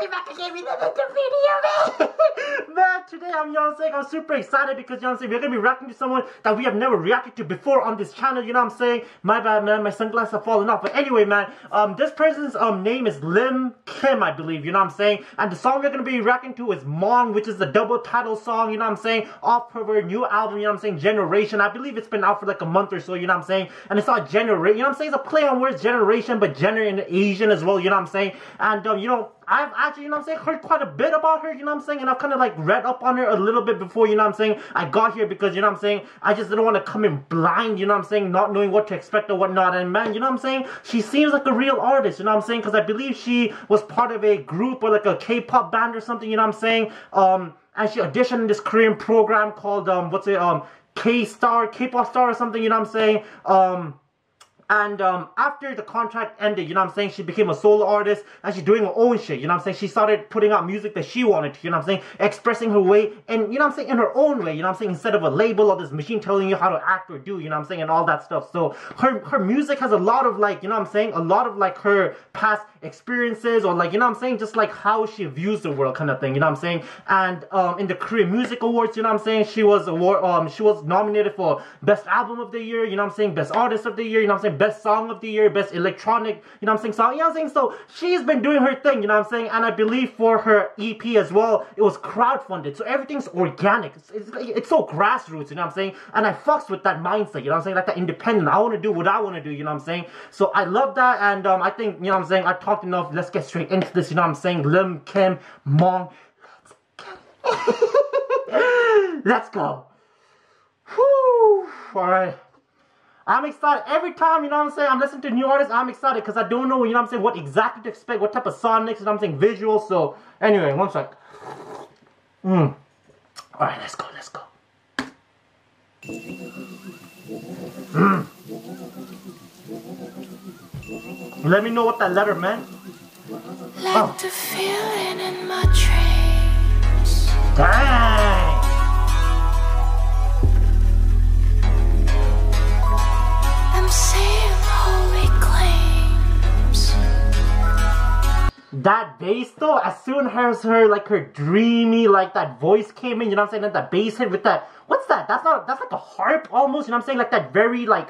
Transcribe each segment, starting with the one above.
Welcome back again with another video, man! Man, today I'm Yonsei. I'm super excited because, Yonsei, we're gonna be reacting to someone that we have never reacted to before on this channel, you know what I'm saying? My bad, man, my sunglasses have fallen off. But anyway, man, this person's name is Lim Kim, I believe, you know what I'm saying? And the song we're gonna be reacting to is Mong, which is the double title song, you know what I'm saying? Off her new album, you know what I'm saying? Generation. I believe it's been out for like a month or so, you know what I'm saying? And it's all generate, you know what I'm saying? It's a play on words, generation, but gender and Asian as well, you know what I'm saying? And, you know, I've actually, you know what I'm saying, heard quite a bit about her, you know what I'm saying, and I've kind of like read up on her a little bit before, you know what I'm saying, I got here because, you know what I'm saying, I just didn't want to come in blind, you know what I'm saying, not knowing what to expect or whatnot, and man, you know what I'm saying, she seems like a real artist, you know what I'm saying, because I believe she was part of a group or like a K-pop band or something, you know what I'm saying, and she auditioned in this Korean program called, K-pop Star or something, you know what I'm saying, and after the contract ended, you know what I'm saying, she became a solo artist and she's doing her own shit, you know what I'm saying, she started putting out music that she wanted to, you know what I'm saying, expressing her way and, you know what I'm saying, in her own way, you know what I'm saying, instead of a label or this machine telling you how to act or do, you know what I'm saying, and all that stuff. So her music has a lot of like, you know what I'm saying, a lot of like her past experiences or like, you know what I'm saying, just like how she views the world kind of thing, you know what I'm saying. And in the Korean Music Awards, you know what I'm saying, she was nominated for Best Album of the Year, you know what I'm saying, Best Artist of the Year, you know what I'm saying, Best Song of the Year, Best Electronic, you know what I'm saying, song, you know what I'm saying. So she's been doing her thing, you know what I'm saying. And I believe for her EP as well, it was crowdfunded, so everything's organic. It's so grassroots, you know what I'm saying. And I fucks with that mindset, you know what I'm saying, like that independent. I want to do what I want to do, you know what I'm saying. So I love that. And I think, you know what I'm saying, I talked enough. Let's get straight into this, you know what I'm saying. Lim Kim, Mong. Let's go. Let's go. Whew. All right. I'm excited every time, you know what I'm saying, I'm listening to new artists, I'm excited, because I don't know, you know what I'm saying, what exactly to expect, what type of sonics, you know what I'm saying, visuals, so, anyway, one sec. Alright, let's go, let's go. Let me know what that letter meant. Like the feeling in my dreams. Dang! That bass though, as soon as her like her dreamy like that voice came in, you know what I'm saying, and that bass hit with that, what's that? That's like a harp almost, you know what I'm saying, like that very like.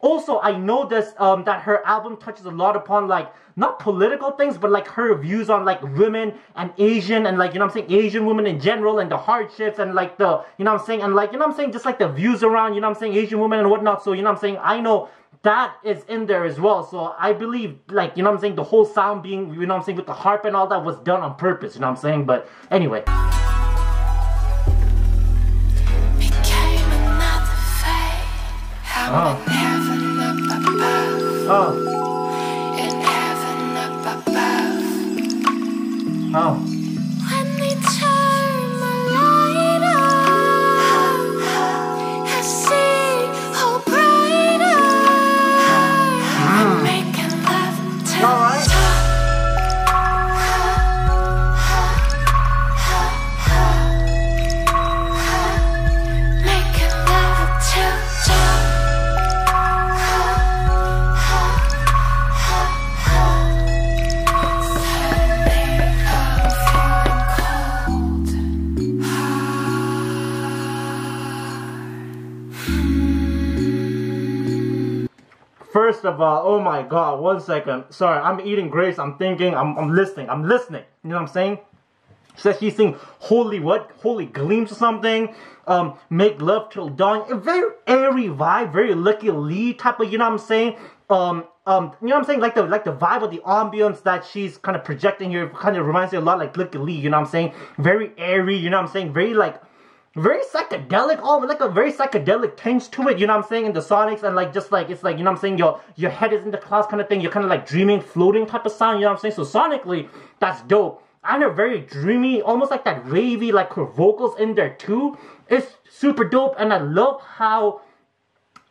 Also, I noticed that her album touches a lot upon like, not political things, but like her views on like women and Asian and like, you know what I'm saying, Asian women in general and the hardships and like the, you know what I'm saying, and like, you know what I'm saying, just like the views around, you know what I'm saying, Asian women and whatnot. So, you know what I'm saying, I know that is in there as well. So I believe like, you know what I'm saying, the whole sound being, you know what I'm saying, with the harp and all that was done on purpose, you know what I'm saying, but anyway. When they turn my light on, I see all brighter. I'm making love till dawn. Making love till dawn. First of all, oh my god, one second. Sorry, I'm eating grapes, I'm thinking, I'm listening. You know what I'm saying? She says she's singing Holy what? Holy Gleams or something. Make Love Till Dawn. A very airy vibe, very Lykke Li type of, you know what I'm saying? You know what I'm saying, like the vibe of the ambience that she's kind of projecting here kind of reminds me a lot like Lykke Li, you know what I'm saying? Very airy, you know what I'm saying? Very like, very psychedelic, all like a very psychedelic tinge to it, you know what I'm saying, in the sonics, and like just like, it's like, you know what I'm saying, your head is in the clouds kind of thing, you're kind of like dreaming, floating type of sound, you know what I'm saying, so sonically, that's dope. And her very dreamy, almost like that wavy, like her vocals in there too, it's super dope, and I love how,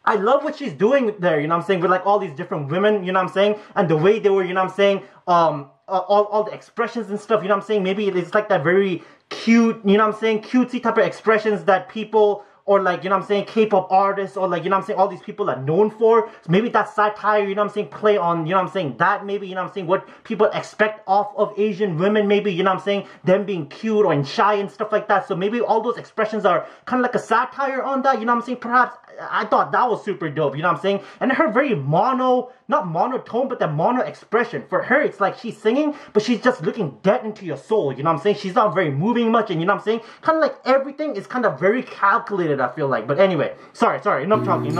I love what she's doing there, you know what I'm saying, with like all these different women, you know what I'm saying, and the way they were, you know what I'm saying, all the expressions and stuff, you know what I'm saying, maybe it's like that very cute, you know what I'm saying, cutesy type of expressions that people or like, you know what I'm saying, K-pop artists, or like, you know what I'm saying, all these people are known for. So maybe that satire, you know what I'm saying, play on, you know what I'm saying, that maybe, you know what I'm saying, what people expect off of Asian women, maybe, you know what I'm saying, them being cute or shy and stuff like that. So maybe all those expressions are kind of like a satire on that, you know what I'm saying, perhaps. I thought that was super dope, you know what I'm saying? And her very mono, not monotone, but the mono expression. For her, it's like she's singing, but she's just looking dead into your soul, you know what I'm saying? She's not very moving much, and you know what I'm saying? Kind of like everything is kind of very calculated, I feel like. But anyway, sorry, enough talking.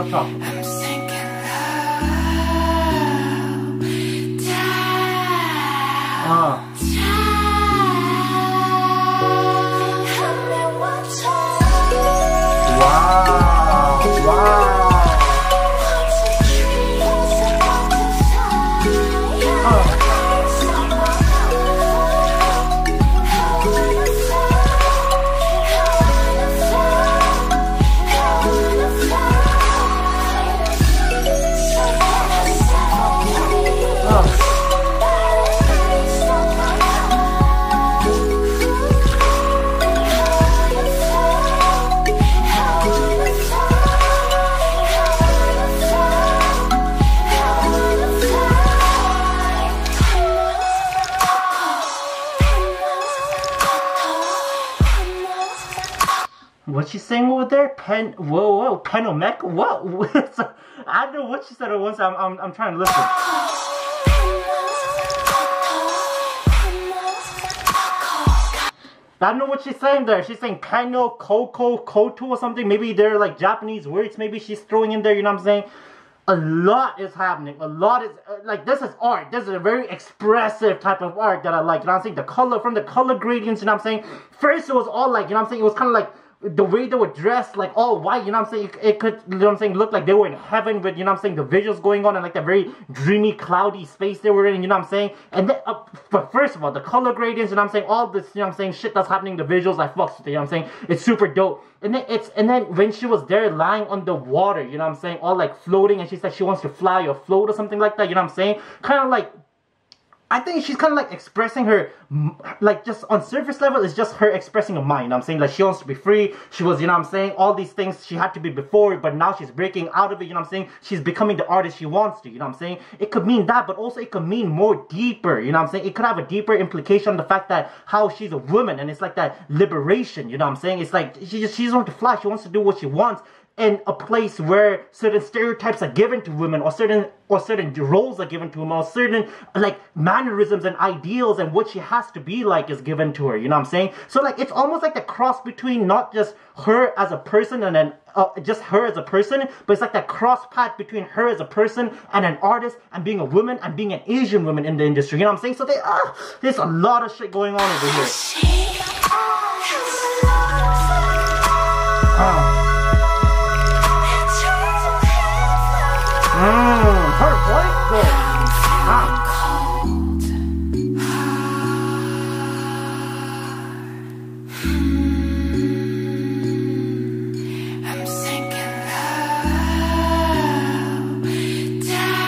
What she saying over there? Penomek? What? I don't know what she said at once. I'm trying to listen. I don't know what she's saying there. She's saying Peno, Coco, Koto or something. Maybe they're like Japanese words. Maybe she's throwing in there, you know what I'm saying? A lot is happening. A lot is, like, this is art. This is a very expressive type of art that I like. You know what I'm saying? The color, from the color gradients, you know what I'm saying? First it was all like, you know what I'm saying? It was kind of like, the way they were dressed, like all white, you know what I'm saying, it could, you know what I'm saying, look like they were in heaven with, you know what I'm saying, the visuals going on and like that very dreamy, cloudy space they were in, you know what I'm saying, and then, but first of all, the color gradients, you know what I'm saying, all this, you know what I'm saying, shit that's happening, the visuals, I fucks with it, you know what I'm saying, it's super dope. And then it's, and then when she was there lying on the water, you know what I'm saying, all like floating, and she said she wants to fly or float or something like that, you know what I'm saying, kind of like, I think she's kind of like expressing her, like just on surface level, it's just her expressing her mind, you know what I'm saying, like she wants to be free, she was, you know what I'm saying, all these things she had to be before, but now she's breaking out of it, you know what I'm saying, she's becoming the artist she wants to, you know what I'm saying, it could mean that, but also it could mean more deeper, you know what I'm saying, it could have a deeper implication on the fact that how she's a woman, and it's like that liberation, you know what I'm saying, it's like, she just wants to fly, she wants to do what she wants, in a place where certain stereotypes are given to women, or certain roles are given to women, or certain like mannerisms and ideals and what she has to be like is given to her, you know what I'm saying? So like it's almost like the cross between not just her as a person and an just her as a person, but it's like that cross path between her as a person and an artist and being a woman and being an Asian woman in the industry, you know what I'm saying? So there's a lot of shit going on over here. Her voice goes. I'm sinking low down.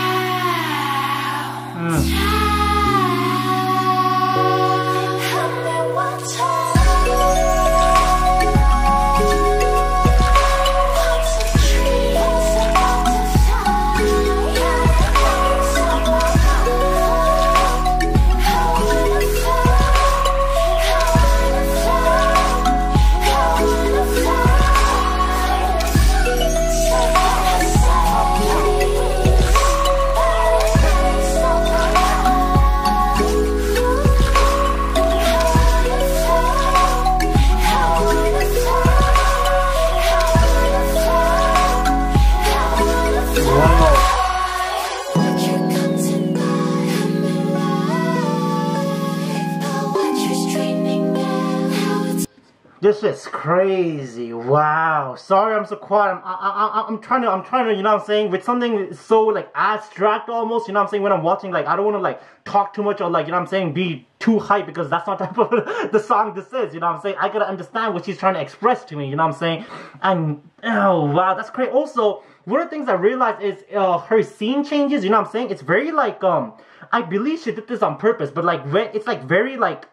This is crazy! Wow. Sorry, I'm so quiet. I'm trying to. You know what I'm saying? With something so like abstract, almost. You know what I'm saying? When I'm watching, like I don't want to like talk too much or like you know what I'm saying be too hype because that's not type of the song this is. You know what I'm saying? I gotta understand what she's trying to express to me. You know what I'm saying? And oh wow, that's crazy. Also, one of the things I realized is her scene changes. You know what I'm saying? It's very like I believe she did this on purpose, but like it's like very like.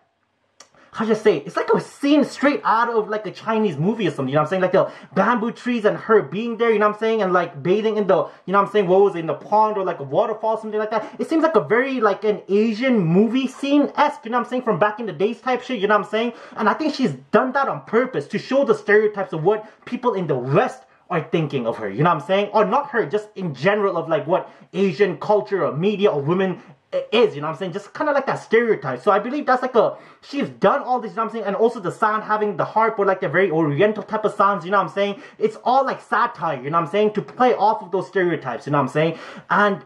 how should I say, it's like a scene straight out of like a Chinese movie or something, you know what I'm saying? Like the bamboo trees and her being there, you know what I'm saying? And like bathing in the, you know what I'm saying, what was it, in the pond or like a waterfall, something like that. It seems like a very like an Asian movie scene-esque, you know what I'm saying, from back in the days type shit, you know what I'm saying? And I think she's done that on purpose to show the stereotypes of what people in the West are thinking of her, you know what I'm saying? Or not her, just in general of like what Asian culture or media or women is, you know what I'm saying? Just kind of like that stereotype. So I believe that's like a, she's done all this, you know what I'm saying? And also the sound having the harp or like the very oriental type of sounds, you know what I'm saying? It's all like satire, you know what I'm saying? To play off of those stereotypes, you know what I'm saying? And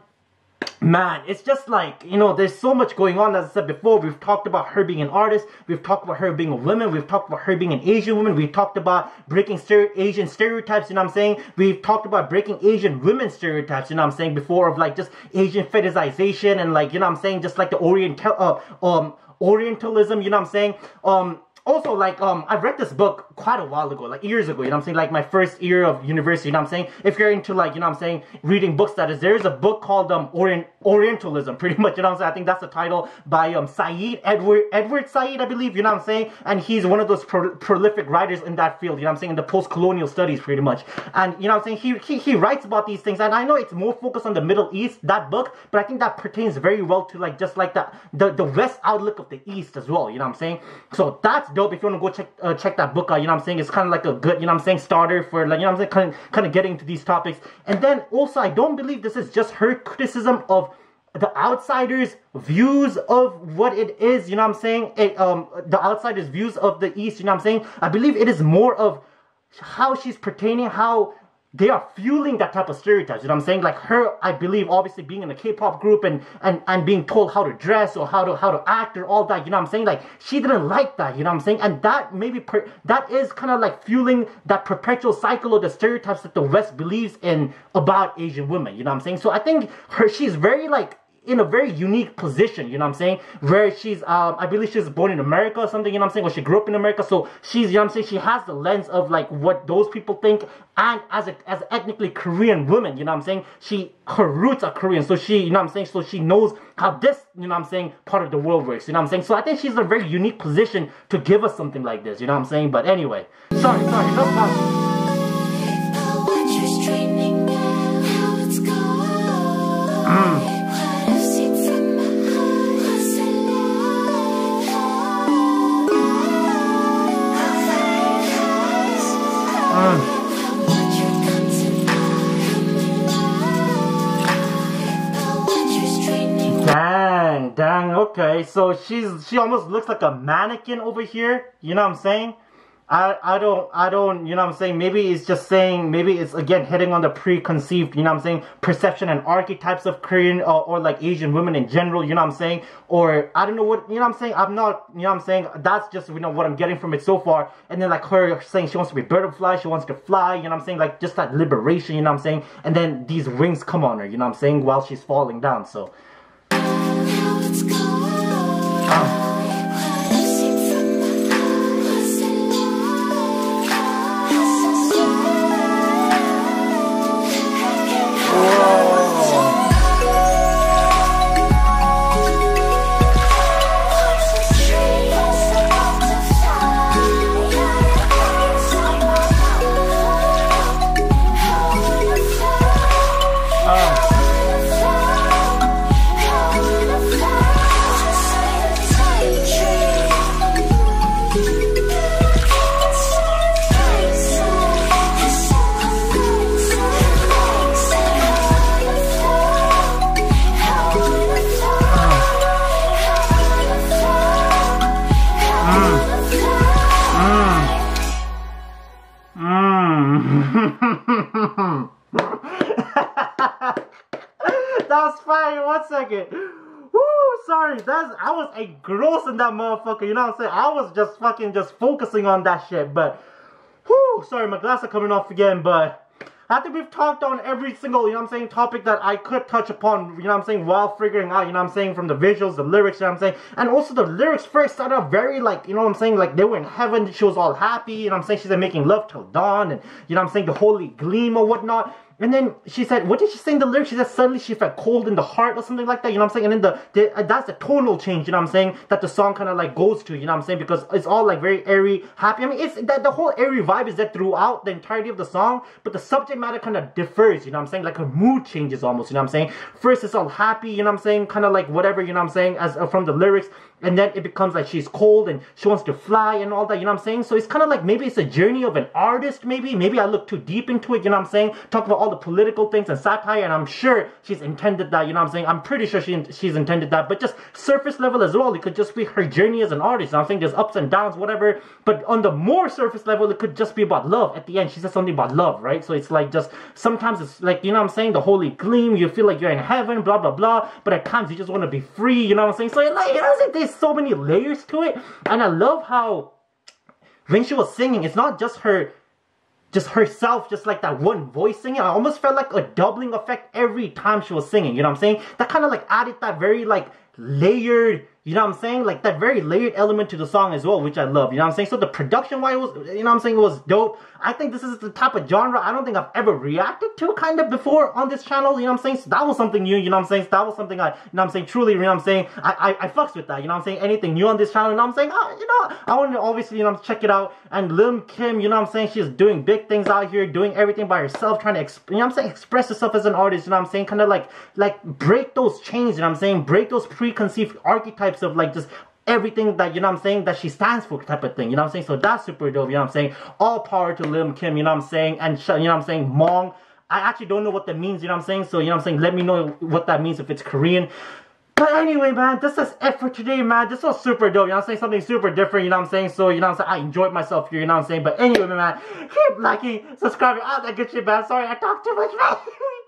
man, it's just like, you know, there's so much going on. As I said before, we've talked about her being an artist, we've talked about her being a woman, we've talked about her being an Asian woman, we've talked about breaking Asian stereotypes, you know what I'm saying? We've talked about breaking Asian women stereotypes, you know what I'm saying, before, of like just Asian fetishization and like, you know what I'm saying, just like the Orientalism, you know what I'm saying? Also, like, I read this book quite a while ago, like years ago, you know what I'm saying, like my first year of university, you know what I'm saying, if you're into like, you know what I'm saying, reading books, that is, there is a book called Orientalism, pretty much, you know what I'm saying, I think that's the title, by Sayid, Edward Sayid, I believe, you know what I'm saying, and he's one of those prolific writers in that field, you know what I'm saying, in the post-colonial studies, pretty much, and, you know what I'm saying, he writes about these things, and I know it's more focused on the Middle East, that book, but I think that pertains very well to like, just like the West outlook of the East as well, you know what I'm saying, so that's dope. If you want to go check that book out, you know what I'm saying, it's kind of like a good, you know what I'm saying, starter for like, you know what I'm saying, kind of getting into these topics. And then also, I don't believe this is just her criticism of the outsiders' views of what it is, you know what I'm saying, the outsiders' views of the East, you know what I'm saying, I believe it is more of how she's pertaining, how they are fueling that type of stereotypes, you know what I'm saying? Like her, I believe, obviously being in a K-pop group and being told how to dress or how to act or all that, you know what I'm saying? Like, she didn't like that, you know what I'm saying? And that maybe, that is kind of like fueling that perpetual cycle of the stereotypes that the West believes in about Asian women, you know what I'm saying? So I think she's very like, in a very unique position, you know what I'm saying, where she's, I believe she was born in America or something, you know what I'm saying, or she grew up in America, so she's, you know what I'm saying, she has the lens of, like, what those people think, and as an ethnically Korean woman, you know what I'm saying, her roots are Korean, so she, you know what I'm saying, so she knows how this, you know what I'm saying, part of the world works, you know what I'm saying, so I think she's in a very unique position to give us something like this, you know what I'm saying, but anyway, sorry, no problem. Okay, so she almost looks like a mannequin over here, you know what I'm saying? I don't, you know what I'm saying, maybe it's just saying, maybe it's again hitting on the preconceived, you know what I'm saying, perception and archetypes of Korean or like Asian women in general, you know what I'm saying, or I don't know what, you know what I'm saying, I'm not, you know what I'm saying, that's just, you know, what I'm getting from it so far. And then like her saying she wants to be butterfly, she wants to fly, you know what I'm saying, like just that liberation, you know what I'm saying, and then these wings come on her, you know what I'm saying, while she's falling down, so. I was engrossed in that motherfucker, you know what I'm saying? I was just fucking focusing on that shit, but whew, sorry, my glasses are coming off again, but I think we've talked on every single, you know what I'm saying, topic that I could touch upon, you know what I'm saying, while figuring out, you know what I'm saying, from the visuals, the lyrics, you know what I'm saying, and also the lyrics first started out very, like, you know what I'm saying, like, they were in heaven, she was all happy, you know what I'm saying, she's like making love till dawn, and, you know what I'm saying, the holy gleam or whatnot. And then she said, what did she sing the lyrics? She said suddenly she felt cold in the heart or something like that, you know what I'm saying? And then that's the tonal change, you know what I'm saying, that the song kind of like goes to, you know what I'm saying? Because it's all like very airy, happy. I mean, it's that the whole airy vibe is there throughout the entirety of the song, but the subject matter kind of differs, you know what I'm saying? Like her mood changes almost, you know what I'm saying? First it's all happy, you know what I'm saying? Kind of like whatever, you know what I'm saying, as from the lyrics. And then it becomes like she's cold and she wants to fly and all that, you know what I'm saying? So it's kind of like maybe it's a journey of an artist, maybe. Maybe I look too deep into it, you know what I'm saying? Talk about all the political things and satire, and I'm sure she's intended that, you know what I'm saying? I'm pretty sure she's intended that, but just surface level as well. It could just be her journey as an artist, you know what I'm saying? There's ups and downs, whatever. But on the more surface level, it could just be about love. At the end, she says something about love, right? So it's like just, sometimes it's like, you know what I'm saying? The holy gleam, you feel like you're in heaven, blah, blah, blah. But at times, you just want to be free, you know what I'm saying? So it, like, you know what I'm saying? There's so many layers to it. And I love how when she was singing, it's not just her, just herself, just like that one voice singing. I almost felt like a doubling effect every time she was singing, you know what I'm saying? That kind of like added that very like layered, you know what I'm saying? Like that very layered element to the song as well, which I love, you know what I'm saying? So the production wise was, you know what I'm saying, it was dope. I think this is the type of genre I don't think I've ever reacted to kind of before on this channel, you know what I'm saying? So that was something new, you know what I'm saying? So that was something I, you know what I'm saying, truly, you know what I'm saying, I fucks with that, you know what I'm saying? Anything new on this channel, you know what I'm saying? You know, I want to obviously, you know, check it out. And Lim Kim, you know what I'm saying, she's doing big things out here, doing everything by herself, trying to, you know what I'm saying, express herself as an artist, you know what I'm saying? Kind of like break those chains, you know what I'm saying? Break those preconceived archetypes of like just everything that, you know what I'm saying, that she stands for type of thing, you know what I'm saying? So that's super dope, you know what I'm saying? All power to Lim Kim, you know what I'm saying? And you know what I'm saying, Mong. I actually don't know what that means, you know what I'm saying? So, you know what I'm saying, let me know what that means if it's Korean. But anyway, man, this is it for today, man. This was super dope, you know what I'm saying? Something super different, you know what I'm saying? So, you know what I'm saying, I enjoyed myself here, you know what I'm saying? But anyway, man, keep liking, subscribing, all that good shit, man. Sorry, I talked too much, man.